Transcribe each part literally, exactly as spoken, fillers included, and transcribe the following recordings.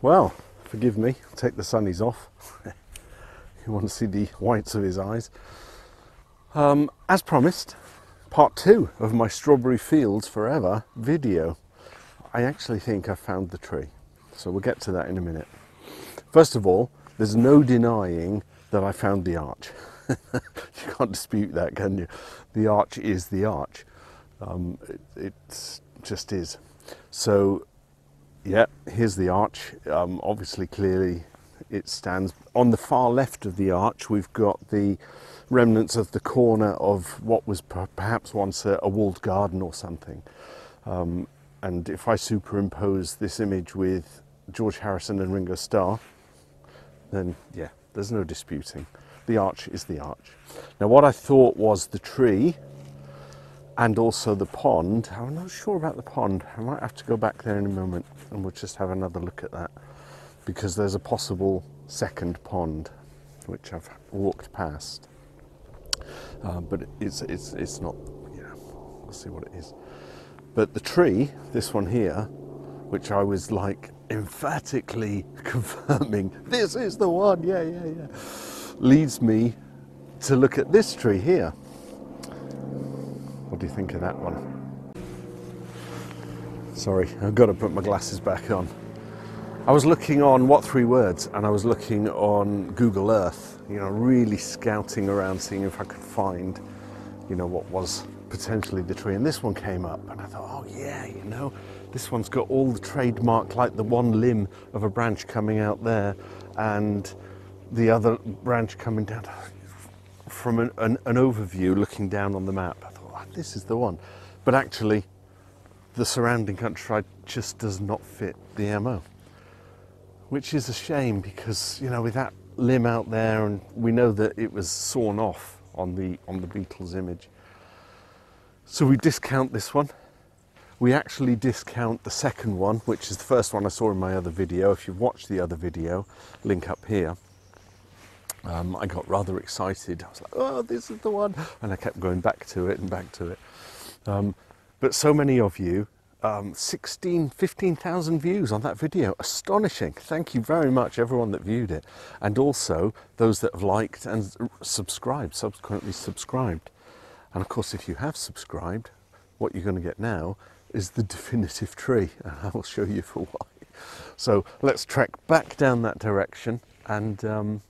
Well, forgive me, I'll take the sunnies off. You want to see the whites of his eyes. Um, as promised, part two of my Strawberry Fields Forever video. I actually think I found the tree, so we'll get to that in a minute. First of all, there's no denying that I found the arch. You can't dispute that, can you? The arch is the arch. Um, it it's just is. So, yeah, here's the arch. Um, obviously, clearly, it stands. On the far left of the arch, we've got the remnants of the corner of what was perhaps once a, a walled garden or something. Um, and if I superimpose this image with George Harrison and Ringo Starr, then, yeah, there's no disputing. The arch is the arch. Now, what I thought was the tree and also the pond. I'm not sure about the pond. I might have to go back there in a moment and we'll just have another look at that, because there's a possible second pond which I've walked past. Uh, but it's, it's, it's not, yeah, we'll see what it is. But the tree, this one here, which I was like emphatically confirming, this is the one, yeah, yeah, yeah, leads me to look at this tree here. What do you think of that one? Sorry, I've got to put my glasses back on. I was looking on What Three Words, and I was looking on Google Earth, you know, really scouting around, seeing if I could find, you know, what was potentially the tree. And this one came up, and I thought, oh yeah, you know, this one's got all the trademark, like the one limb of a branch coming out there and the other branch coming down. From an, an, an overview, looking down on the map, I thought, oh, this is the one. But actually, the surrounding countryside just does not fit the M O. Which is a shame, because, you know, with that limb out there, and we know that it was sawn off on the on the Beatles image. So we discount this one. We actually discount the second one, which is the first one I saw in my other video. If you've watched the other video, link up here. Um, I got rather excited. I was like, oh, this is the one. And I kept going back to it and back to it. Um, but so many of you, Um, sixteen, fifteen thousand views on that video. Astonishing. Thank you very much, everyone that viewed it, and also those that have liked and subscribed, subsequently subscribed. And of course, if you have subscribed, what you're going to get now is the definitive tree, and I will show you for why. So let's trek back down that direction, and um,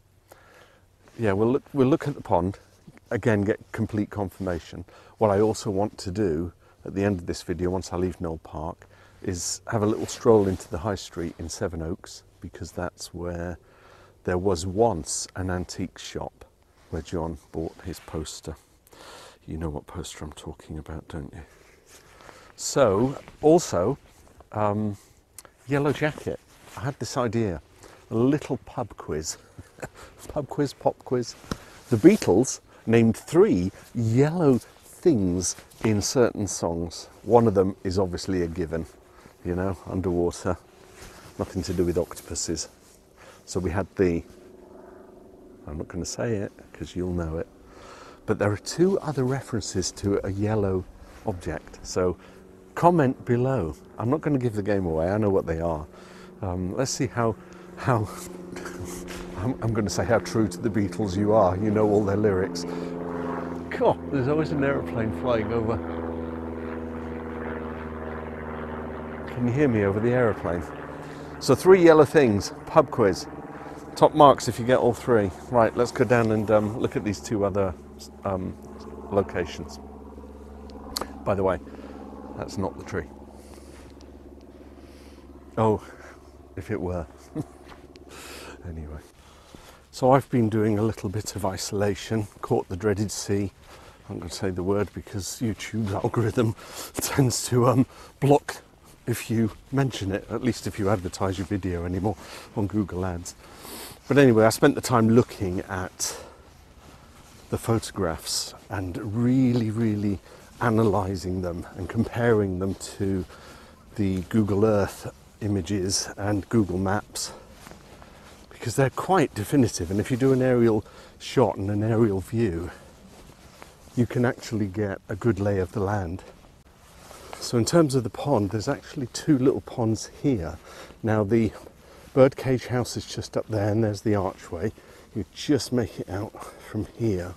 yeah, we'll look, we'll look at the pond again, get complete confirmation. What I also want to do at the end of this video, once I leave Knole Park, is have a little stroll into the high street in Sevenoaks, because that's where there was once an antique shop where John bought his poster. You know what poster I'm talking about, don't you? So, also, um, Yellow Jacket. I had this idea, a little pub quiz. Pub quiz, pop quiz. The Beatles named three yellow things in certain songs. One of them is obviously a given, you know, underwater, nothing to do with octopuses. So we had the, I'm not going to say it because you'll know it, but there are two other references to a yellow object. So comment below. I'm not going to give the game away, I know what they are. Um, let's see how, how I'm, I'm going to say how true to the Beatles you are, you know all their lyrics. God, there's always an aeroplane flying over. Can you hear me over the aeroplane? So three yellow things, pub quiz. Top marks if you get all three. Right, let's go down and um, look at these two other um, locations. By the way, that's not the tree. Oh, if it were. Anyway. So I've been doing a little bit of isolation, caught the dreaded sea. I'm going to say the word because YouTube's algorithm tends to um, block if you mention it, at least if you advertise your video anymore on Google Ads. But anyway, I spent the time looking at the photographs and really, really analysing them and comparing them to the Google Earth images and Google Maps, because they're quite definitive, and if you do an aerial shot and an aerial view, you can actually get a good lay of the land. So in terms of the pond, there's actually two little ponds here. Now the Birdcage House is just up there, and there's the archway. You just make it out from here.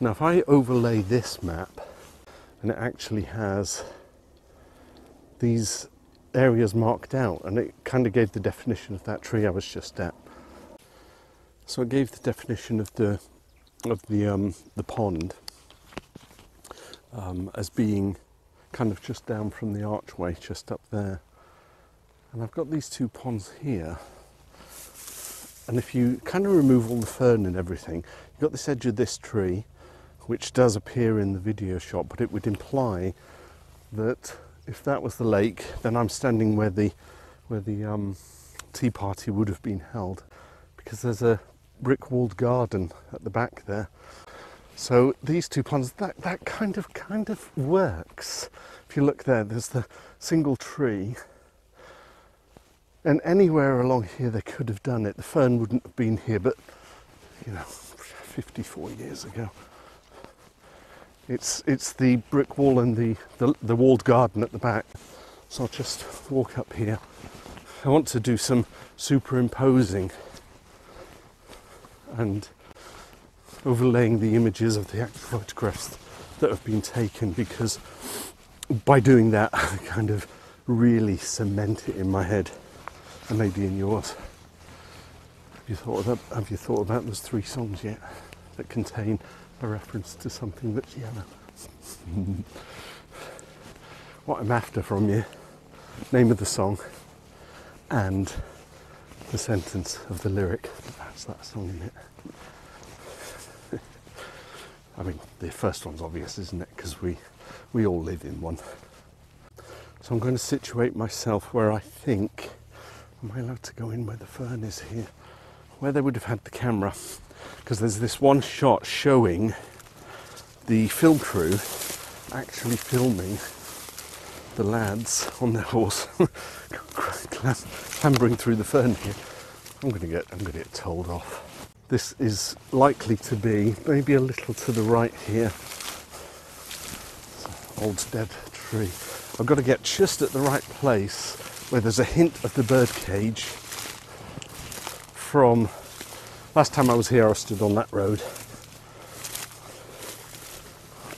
Now if I overlay this map, and it actually has these areas marked out, and it kind of gave the definition of that tree I was just at. So it gave the definition of the of the um, the pond um, as being kind of just down from the archway, just up there. And I've got these two ponds here. And if you kind of remove all the fern and everything, you've got this edge of this tree, which does appear in the video shot, but it would imply that if that was the lake, then I'm standing where the where the um, tea party would have been held, because there's a brick-walled garden at the back there. So these two ponds, that that kind of kind of works. If you look there, there's the single tree, and anywhere along here they could have done it. The fern wouldn't have been here, but you know, fifty-four years ago. It's it's the brick wall and the, the, the walled garden at the back. So I'll just walk up here. I want to do some superimposing and overlaying the images of the actual photographs that have been taken, because by doing that I kind of really cement it in my head, and maybe in yours. Have you thought of that? Have you thought about those three songs yet that contain a reference to something that's yellow? What I'm after from you: name of the song and the sentence of the lyric that has that song in it. I mean, the first one's obvious, isn't it? Because we we all live in one. So I'm going to situate myself where I think. Am I allowed to go in where the fern is here? Where they would have had the camera. Because there's this one shot showing the film crew actually filming the lads on their horse clambering through the fern here. I'm going to get I'm going to get told off. This is likely to be maybe a little to the right here. It's an old dead tree. I've got to get just at the right place where there's a hint of the birdcage from. Last time I was here, I stood on that road.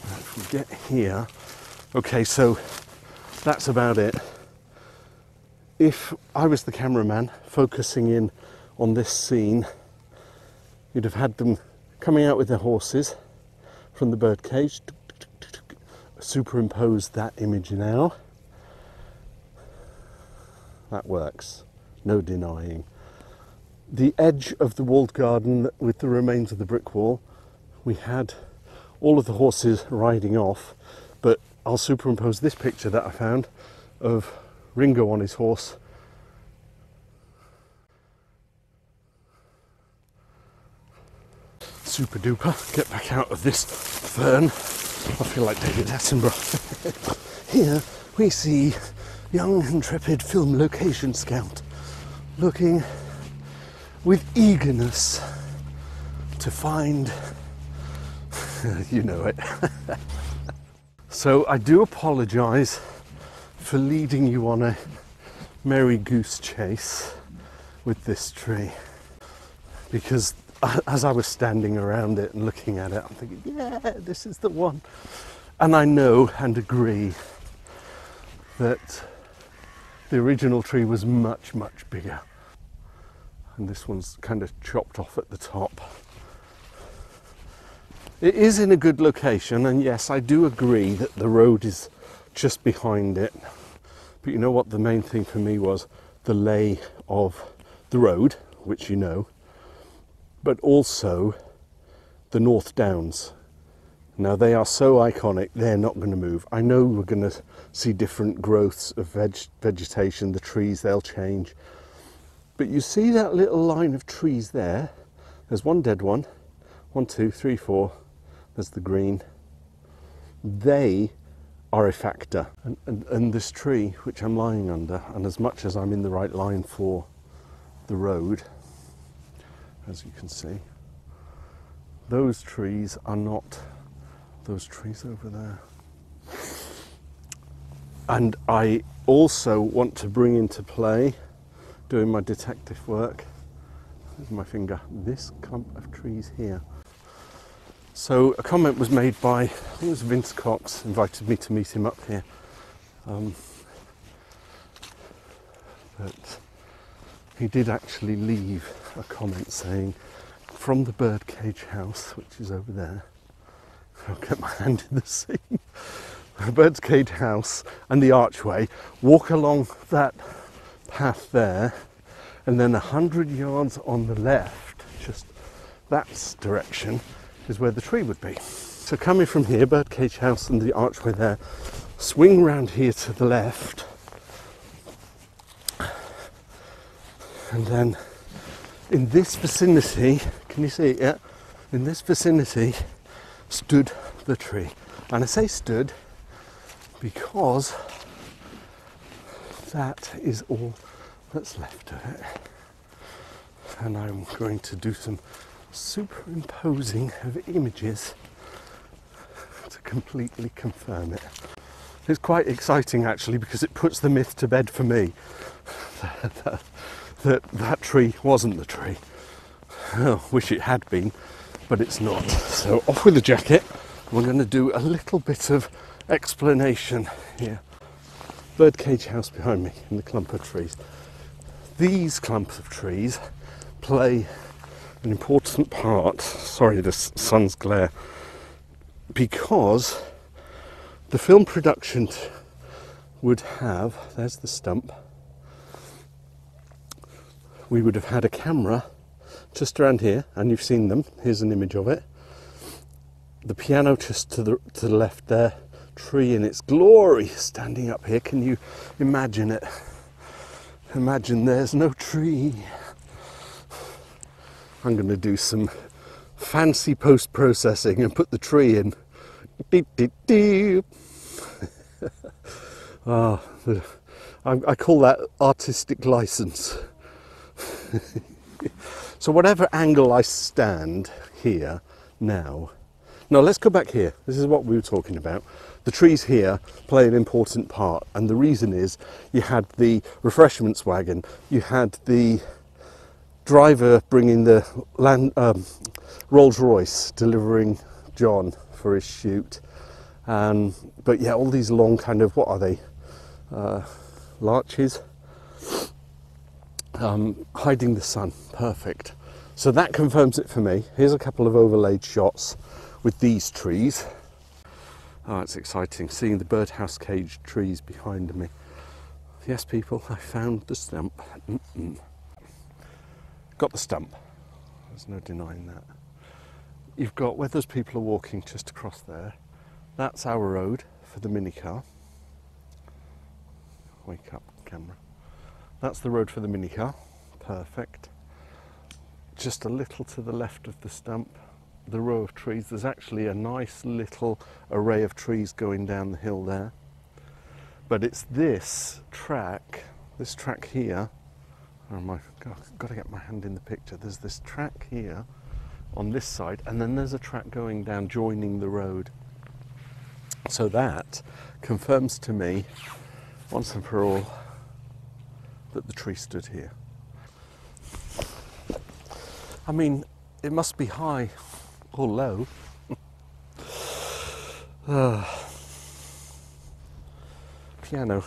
If we get here, okay, so that's about it. If I was the cameraman focusing in on this scene, you'd have had them coming out with their horses from the birdcage, superimpose that image now. That works, no denying. The edge of the walled garden with the remains of the brick wall, we had all of the horses riding off, but I'll superimpose this picture that I found of Ringo on his horse. Super duper, get back out of this fern. I feel like David Attenborough. Here we see young intrepid film location scout looking with eagerness to find, you know it. So I do apologise for leading you on a merry goose chase with this tree, because as I was standing around it and looking at it, I'm thinking, yeah, this is the one. And I know and agree that the original tree was much, much bigger. And this one's kind of chopped off at the top. It is in a good location, and yes, I do agree that the road is just behind it. But you know what the main thing for me was? The lay of the road, which you know, but also the North Downs. Now they are so iconic, they're not going to move. I know we're going to see different growths of veg vegetation, the trees, they'll change. But you see that little line of trees there? There's one dead one. One, two, three, four. There's the green. They are a factor. And, and, and this tree, which I'm lying under, and as much as I'm in the right line for the road, as you can see, those trees are not those trees over there. And I also want to bring into play doing my detective work. There's my finger. This clump of trees here. So a comment was made by, I think it was Vince Cox, invited me to meet him up here. Um, but he did actually leave a comment saying, from the birdcage house, which is over there, I'll get my hand in the scene, the birdcage house and the archway, walk along that path there, and then a hundred yards on the left, just that direction, is where the tree would be. So coming from here, birdcage house and the archway there, swing round here to the left, and then in this vicinity, can you see it yet? In this vicinity stood the tree. And I say stood because that is all that's left of it. And I'm going to do some superimposing of images to completely confirm it. It's quite exciting actually, because it puts the myth to bed for me. That that tree wasn't the tree. Oh, wish it had been, but it's not. So off with the jacket. We're going to do a little bit of explanation here. Birdcage house behind me in the clump of trees. These clumps of trees play an important part. Sorry, the sun's glare. Because the film production would have, there's the stump, we would have had a camera just around here, and you've seen them. Here's an image of it. The piano just to the, to the left there, tree in its glory standing up here. Can you imagine it? Imagine there's no tree. I'm going to do some fancy post-processing and put the tree in. Deep, deep, deep. Oh, the, I, I call that artistic license. So whatever angle I stand here now, now let's go back here. This is what we were talking about. The trees here play an important part, and the reason is you had the refreshments wagon, you had the driver bringing the land, um, Rolls Royce delivering John for his shoot, um, but yeah, all these long kind of, what are they, uh, larches. Um, hiding the sun, perfect. So that confirms it for me. Here's a couple of overlaid shots with these trees. Oh, it's exciting seeing the birdhouse cage trees behind me. Yes, people, I found the stump. Mm-mm. Got the stump. There's no denying that. You've got where those people are walking just across there. That's our road for the minicar. Wake up, camera. That's the road for the minicar, perfect. Just a little to the left of the stump, the row of trees. There's actually a nice little array of trees going down the hill there. But it's this track, this track here, oh my God, I've got to get my hand in the picture. There's this track here on this side, and then there's a track going down joining the road. So that confirms to me, once and for all, that the tree stood here. I mean, it must be high or low. uh, piano.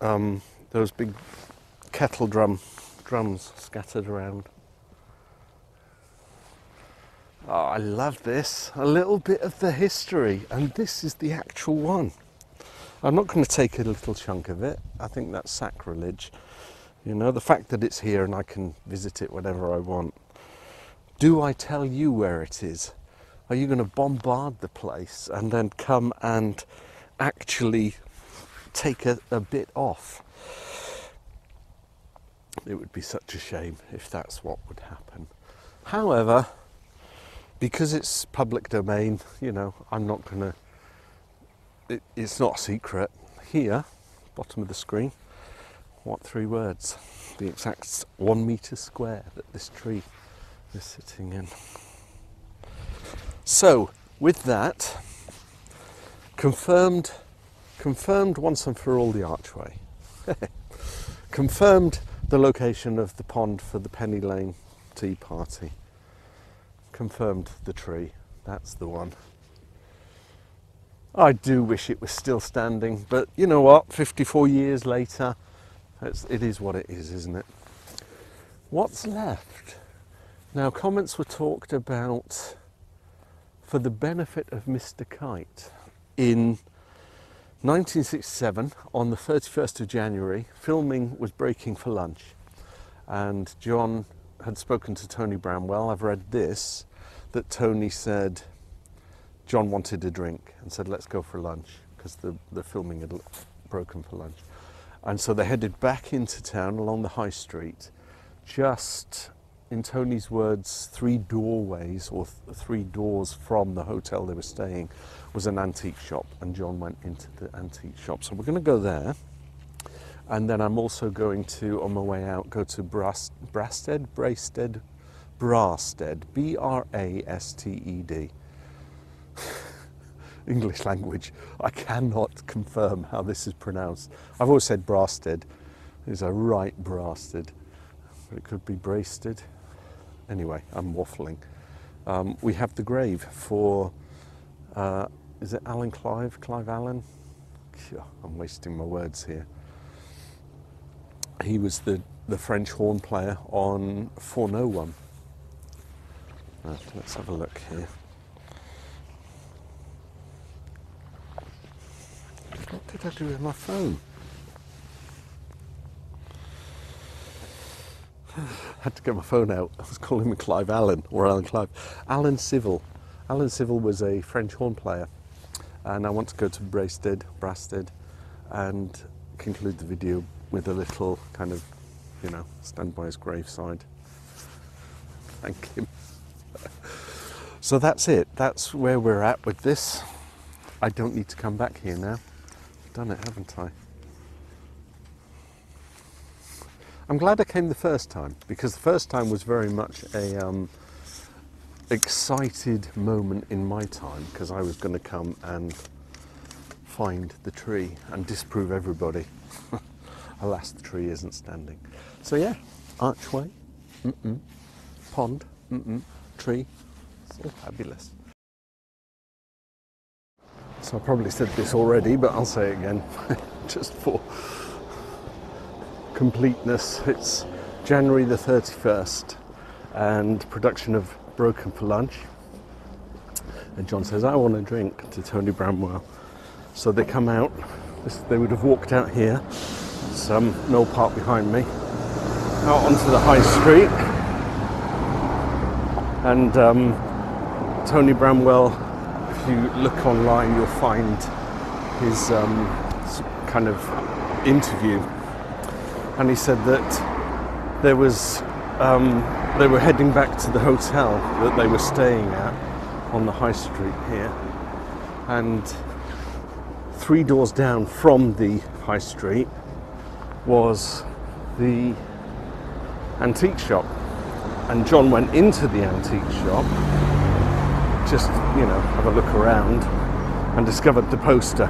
Um, those big kettle drum drums scattered around. Oh, I love this. A little bit of the history, and this is the actual one. I'm not going to take a little chunk of it. I think that's sacrilege. You know, the fact that it's here and I can visit it whenever I want. Do I tell you where it is? Are you going to bombard the place and then come and actually take a, a bit off? It would be such a shame if that's what would happen. However, because it's public domain, you know, I'm not going to... It, it's not a secret. Here, bottom of the screen, what three words? The exact one metre square that this tree is sitting in. So, with that, confirmed, confirmed once and for all the archway. Confirmed the location of the pond for the Penny Lane tea party. Confirmed the tree. That's the one. I do wish it was still standing, but you know what? fifty-four years later, it's, it is what it is, isn't it? What's left? Now, comments were talked about for the benefit of Mister Kite. In nineteen sixty-seven, on the thirty-first of January, filming was breaking for lunch, and John had spoken to Tony Bramwell. I've read this, that Tony said John wanted a drink and said, let's go for lunch, because the, the filming had broken for lunch. And so they headed back into town along the high street, just, in Tony's words, three doorways or th three doors from the hotel they were staying was an antique shop, and John went into the antique shop. So we're going to go there, and then I'm also going to, on my way out, go to Bras Brasted, Brasted, Brasted, B R A S T E D. English language. I cannot confirm how this is pronounced. I've always said Brasted. It's a right Brasted, but it could be Brasted. Anyway, I'm waffling. Um, we have the grave for, uh, is it Alan Clive? Clive Allen? Phew, I'm wasting my words here. He was the, the French horn player on For No One. Right, let's have a look here. What did I do with my phone? I had to get my phone out. I was calling him Clive Allen, or Alan Clive. Alan Civil. Alan Civil was a French horn player. And I want to go to Brasted, Brasted, and conclude the video with a little kind of, you know, stand by his graveside. Thank him. So that's it. That's where we're at with this. I don't need to come back here now. I've done it, haven't I? I'm glad I came the first time, because the first time was very much a um, excited moment in my time, because I was going to come and find the tree and disprove everybody. Alas, the tree isn't standing. So yeah, archway, mm-mm, pond, mm-mm, tree, it's all fabulous. So I probably said this already, but I'll say it again, just for completeness. It's January the thirty-first, and production of Broken for Lunch. And John says, I want a drink, to Tony Bramwell. So they come out. This, they would have walked out here, some Knole Park behind me, out onto the high street. And um, Tony Bramwell, if you look online, you'll find his um, kind of interview, and he said that there was um, they were heading back to the hotel that they were staying at on the high street here, and three doors down from the high street was the antique shop, and John went into the antique shop, just, you know, have a look around, and discovered the poster.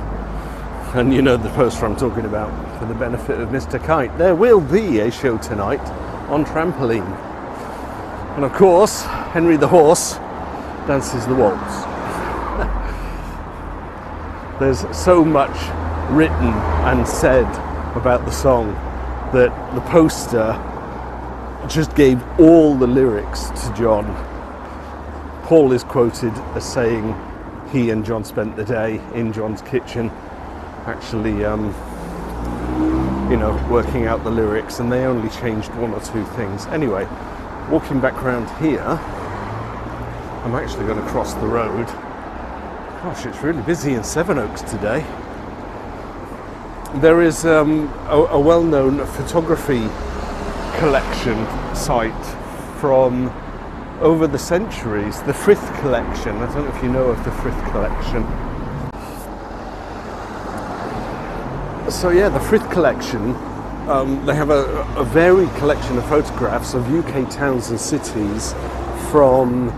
And you know the poster I'm talking about, for the benefit of Mister Kite. There will be a show tonight on trampoline. And of course, Henry the Horse dances the waltz. There's so much written and said about the song that the poster just gave all the lyrics to John. Paul is quoted as saying he and John spent the day in John's kitchen, actually, um, you know, working out the lyrics, and they only changed one or two things. Anyway, walking back around here, I'm actually going to cross the road. Gosh, it's really busy in Sevenoaks today. There is um, a, a well-known photography collection site from over the centuries, the Frith Collection. I don't know if you know of the Frith Collection. So yeah, the Frith Collection, um, they have a, a varied collection of photographs of U K towns and cities from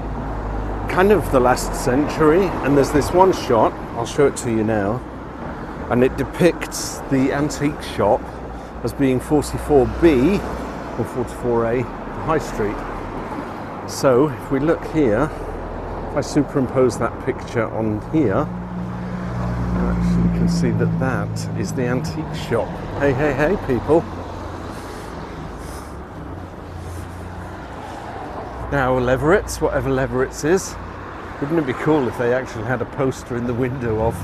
kind of the last century, and there's this one shot, I'll show it to you now, and it depicts the antique shop as being forty-four B or forty-four A High Street. So if we look here, if I superimpose that picture on here, you actually can see that that is the antique shop. Hey, hey, hey, people. Now Leverett's, whatever Leverett's is, wouldn't it be cool if they actually had a poster in the window of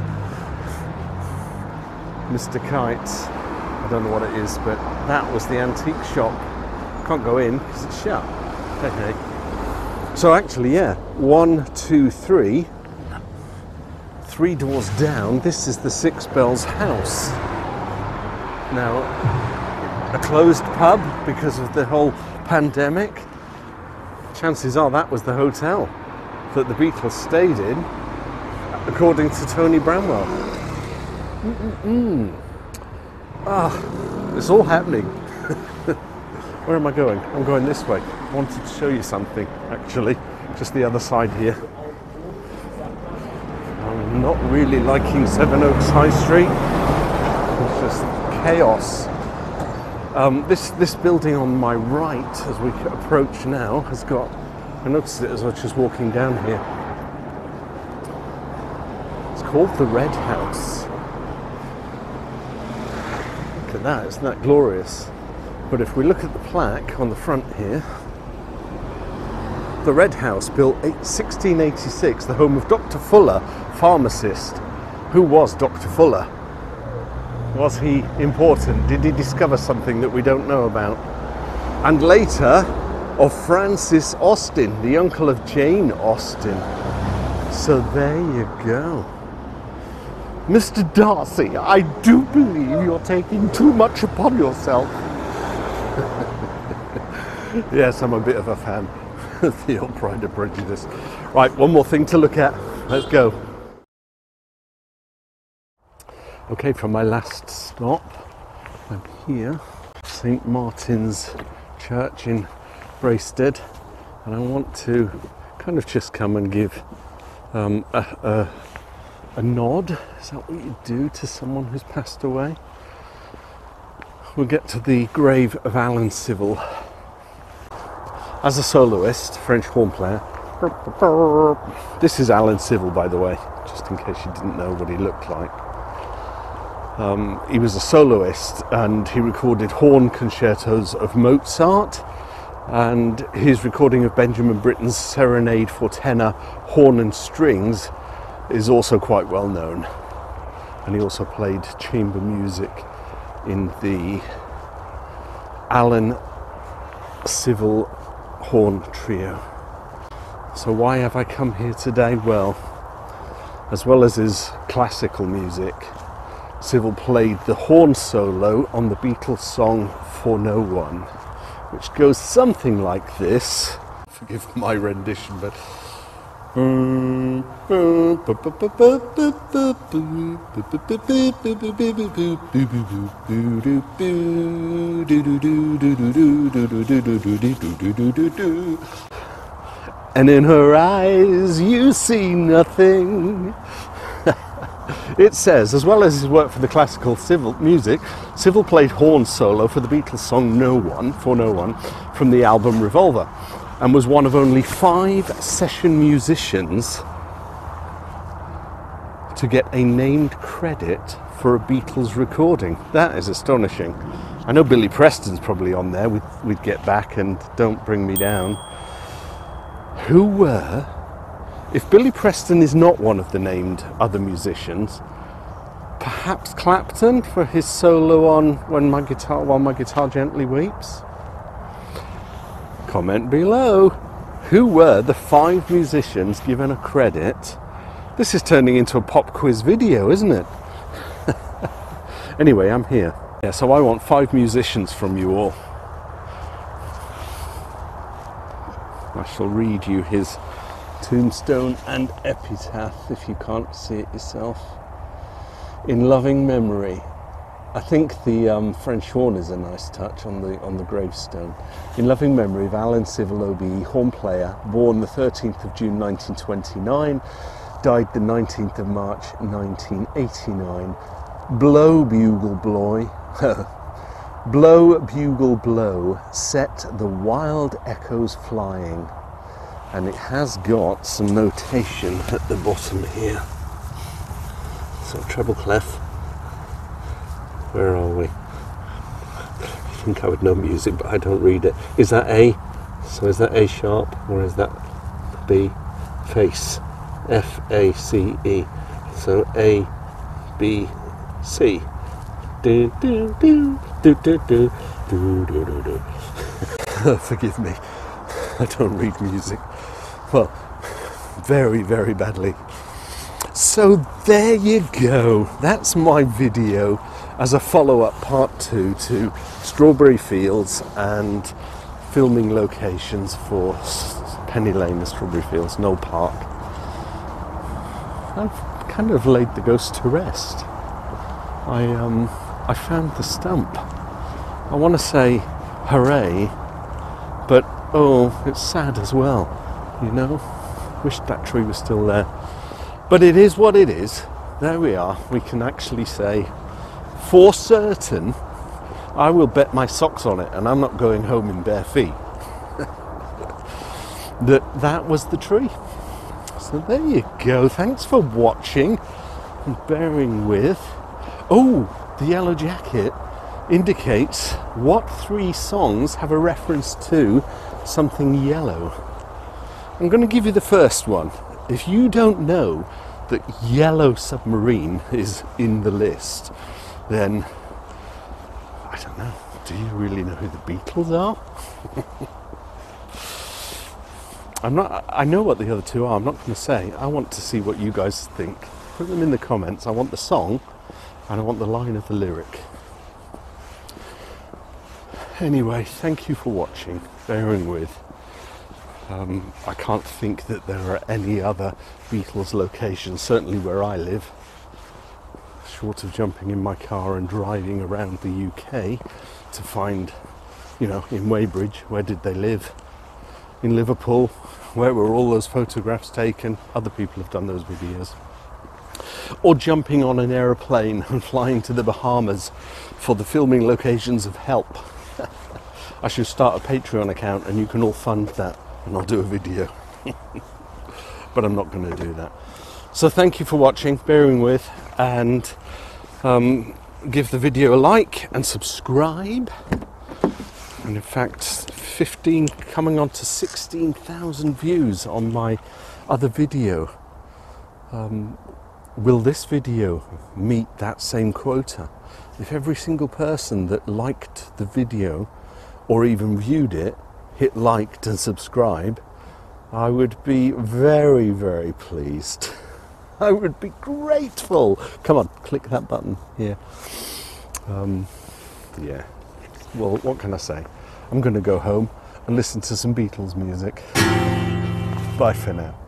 Mister Kite's? I don't know what it is, but that was the antique shop. Can't go in because it's shut. Okay. So actually, yeah, one, two, three, three doors down, this is the Six Bells house. Now, a closed pub because of the whole pandemic. Chances are that was the hotel that the Beatles stayed in, according to Tony Bramwell. Mm-mm-mm. Ah, it's all happening. Where am I going? I'm going this way. I wanted to show you something, actually. Just the other side here. I'm not really liking Sevenoaks High Street. It's just chaos. Um, this, this building on my right, as we approach now, has got, I noticed it as I was just walking down here. It's called the Red House. Look at that, isn't that glorious? But if we look at the plaque on the front here, the Red House, built sixteen eighty-six, the home of Doctor Fuller, pharmacist. Who was Doctor Fuller? Was he important? Did he discover something that we don't know about? And later, of Francis Austen, the uncle of Jane Austen. So there you go. Mister Darcy, I do believe you're taking too much upon yourself. Yes, I'm a bit of a fan of the old Pride and Prejudice. Right, one more thing to look at. Let's go. Okay, from my last stop, I'm here, Saint Martin's Church in Brasted, and I want to kind of just come and give um, a, a, a nod. Is that what you do to someone who's passed away? We'll get to the grave of Alan Civil. As a soloist, French horn player. This is Alan Civil, by the way, just in case you didn't know what he looked like. Um, he was a soloist and he recorded horn concertos of Mozart, and his recording of Benjamin Britten's Serenade for Tenor, Horn and Strings is also quite well known. And he also played chamber music in the Alan Civil Horn Trio. So why have I come here today? Well, as well as his classical music, Civil played the horn solo on the Beatles song For No One, which goes something like this. Forgive my rendition, but... And in her eyes you see nothing. It says, as well as his work for the classical Civil music, Civil played horn solo for the Beatles song No One, For No One, from the album Revolver, and was one of only five session musicians to get a named credit for a Beatles recording. That is astonishing. I know Billy Preston's probably on there with, with Get Back and Don't Bring Me Down. Who were... If Billy Preston is not one of the named other musicians, perhaps Clapton for his solo on When My Guitar, While My Guitar Gently Weeps? Comment below. Who were the five musicians given a credit? This is turning into a pop quiz video, isn't it? Anyway, I'm here. Yeah, so I want five musicians from you all. I shall read you his tombstone and epitaph, if you can't see it yourself. In loving memory. I think the um, French horn is a nice touch on the on the gravestone. In loving memory of Alan Civil, O B E, horn player, born the thirteenth of June nineteen twenty-nine, died the nineteenth of March nineteen eighty-nine. Blow, bugle, bloy. Blow, bugle, blow, set the wild echoes flying. And it has got some notation at the bottom here. So treble clef. Where are we? I think I would know music, but I don't read it. Is that A? So is that A sharp or is that B? Face. F A C E. So A B C. Do do do do do do do do do. Forgive me, I don't read music. Well, very very badly. So there you go. That's my video as a follow-up part two to Strawberry Fields and filming locations for Penny Lane and Strawberry Fields, Knole Park. I've kind of laid the ghost to rest. I um. I found the stump. I want to say hooray, but oh, it's sad as well, you know. Wish that tree was still there, but it is what it is. There we are. We can actually say for certain I will bet my socks on it, and I'm not going home in bare feet, that that was the tree. So there you go. Thanks for watching and bearing with. Oh, the yellow jacket indicates what three songs have a reference to something yellow. I'm going to give you the first one. If you don't know that Yellow Submarine is in the list, then I don't know. Do you really know who the Beatles are? I'm not. I know what the other two are. I'm not going to say. I want to see what you guys think. Put them in the comments. I want the song. And I want the line of the lyric. Anyway, thank you for watching, bearing with. Um, I can't think that there are any other Beatles locations, certainly where I live. Short of jumping in my car and driving around the U K to find, you know, in Weybridge, where did they live? In Liverpool, where were all those photographs taken? Other people have done those videos. Or jumping on an aeroplane and flying to the Bahamas for the filming locations of Help. I should start a Patreon account and you can all fund that and I'll do a video. But I'm not going to do that. So thank you for watching, bearing with, and um, give the video a like and subscribe. And in fact, fifteen coming on to sixteen thousand views on my other video. Um, Will this video meet that same quota? If every single person that liked the video or even viewed it hit liked and subscribe, I would be very, very pleased. I would be grateful. Come on, click that button here. Um, yeah, well, what can I say? I'm going to go home and listen to some Beatles music. Bye for now.